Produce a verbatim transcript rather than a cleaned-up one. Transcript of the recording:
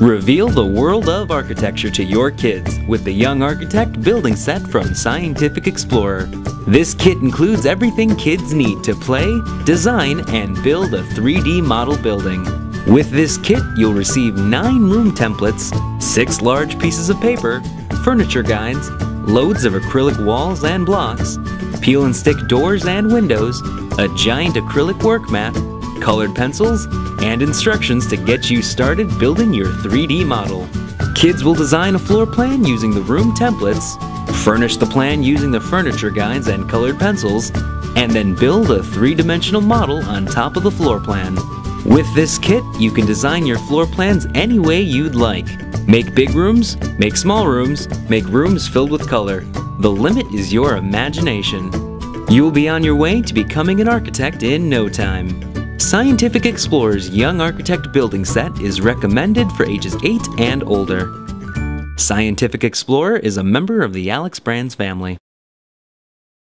Reveal the world of architecture to your kids with the Young Architect building set from Scientific Explorer. This kit includes everything kids need to play, design, and build a three D model building. With this kit, you'll receive nine room templates, six large pieces of paper, furniture guides, loads of acrylic walls and blocks, peel and stick doors and windows, a giant acrylic work mat, colored pencils, and instructions to get you started building your three D model. Kids will design a floor plan using the room templates, furnish the plan using the furniture guides and colored pencils, and then build a three-dimensional model on top of the floor plan. With this kit, you can design your floor plans any way you'd like. Make big rooms, make small rooms, make rooms filled with color. The limit is your imagination. You'll be on your way to becoming an architect in no time. Scientific Explorer's Young Architect building set is recommended for ages eight and older. Scientific Explorer is a member of the Alex Brands family.